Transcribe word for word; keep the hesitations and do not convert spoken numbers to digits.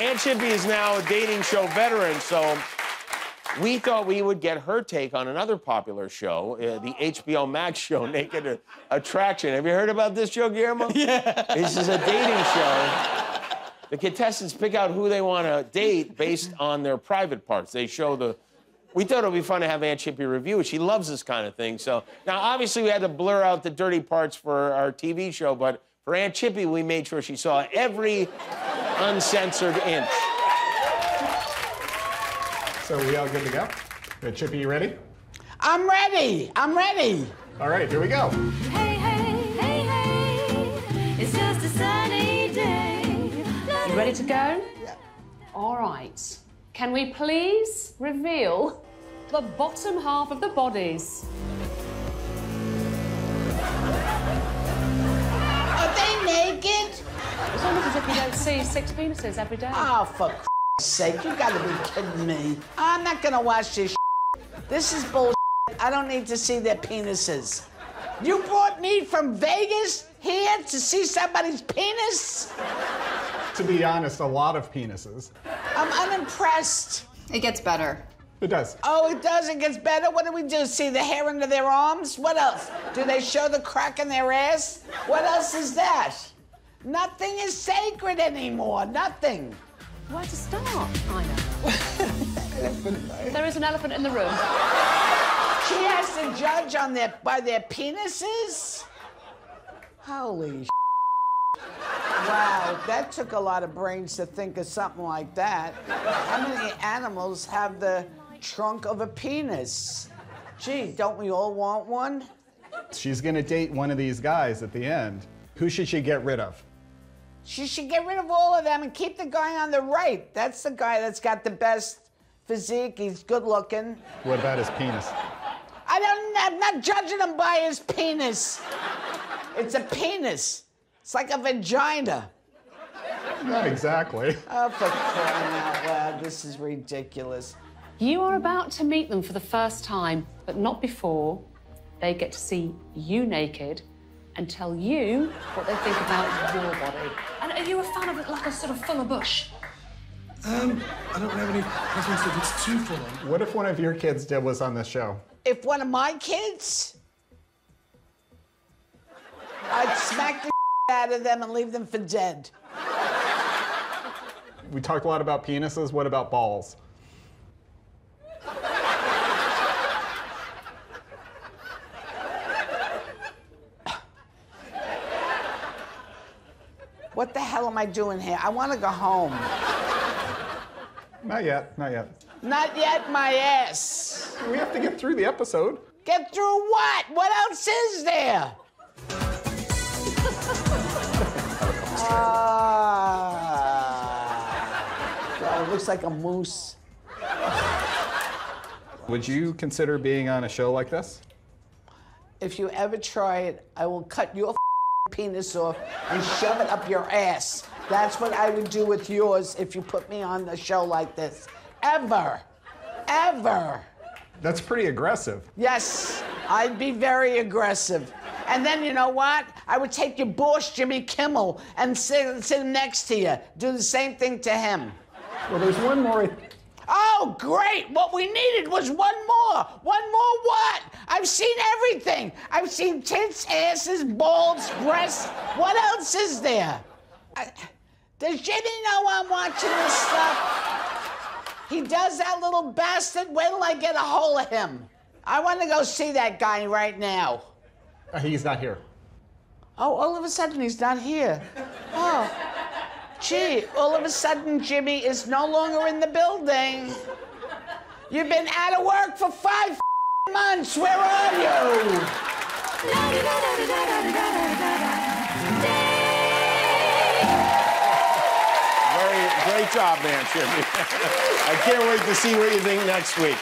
Aunt Chippy is now a dating show veteran, so we thought we would get her take on another popular show, uh, the H B O Max show, Naked Attraction. Have you heard about this show, Guillermo? Yeah. This is a dating show. The contestants pick out who they want to date based on their private parts. They show the... We thought it would be fun to have Aunt Chippy review it. She loves this kind of thing, so... Now, obviously, we had to blur out the dirty parts for our T V show, but for Aunt Chippy, we made sure she saw every uncensored inch. So we all good to go? Aunt Chippy, you ready? I'm ready. I'm ready. All right, here we go. Hey, hey, hey, hey. It's just a sunny day. You ready to go? Yeah. All right. Can we please reveal the bottom half of the bodies? Are they naked? It's almost as if you don't see six penises every day. Oh, for sake, you gotta be kidding me. I'm not gonna watch this shit. This is bullshit. I don't need to see their penises. You brought me from Vegas here to see somebody's penis? To be honest, a lot of penises. I'm unimpressed. It gets better. It does. Oh, it does? It gets better? What do we do? See the hair under their arms? What else? Do they show the crack in their ass? What else is that? Nothing is sacred anymore. Nothing. Where to start? I know. There is an elephant in the room. She has to judge on their by their penises? Holy shit. Wow, that took a lot of brains to think of something like that. How many animals have the trunk of a penis? Gee, don't we all want one? She's gonna date one of these guys at the end. Who should she get rid of? She should get rid of all of them and keep the guy on the right. That's the guy that's got the best physique. He's good looking. What about his penis? I don't, I'm not judging him by his penis. It's a penis. It's like a vagina. Not exactly. Oh, for crying out loud. This is ridiculous. You are about to meet them for the first time, but not before they get to see you naked and tell you what they think about your body. And are you a fan of, like, a sort of fuller bush? Um, I don't have any preference if it's too full on. What if one of your kids did was on this show? If one of my kids? I'd smack the out of them and leave them for dead. We talked a lot about penises. What about balls? What the hell am I doing here? I want to go home. Not yet, not yet. Not yet, my ass. We have to get through the episode. Get through what? What else is there? uh, God, it looks like a moose. Would you consider being on a show like this? If you ever try it, I will cut your penis off and shove it up your ass. That's what I would do with yours if you put me on a show like this. Ever. Ever. That's pretty aggressive. Yes, I'd be very aggressive. And then, you know what? I would take your boss, Jimmy Kimmel, and sit, sit next to you. Do the same thing to him. Well, there's one more. Oh, great! What we needed was one more! One more what? I've seen everything! I've seen tits, asses, balls, breasts. What else is there? I... Does Jimmy know I'm watching this stuff? He does that little bastard. Wait till I get a hold of him. I want to go see that guy right now. Uh, he's not here. Oh, all of a sudden he's not here. Oh. Gee, all of a sudden, Jimmy is no longer in the building. You've been out of work for five months. Where are you? Very, great job, man, Jimmy. I can't wait to see what you think next week.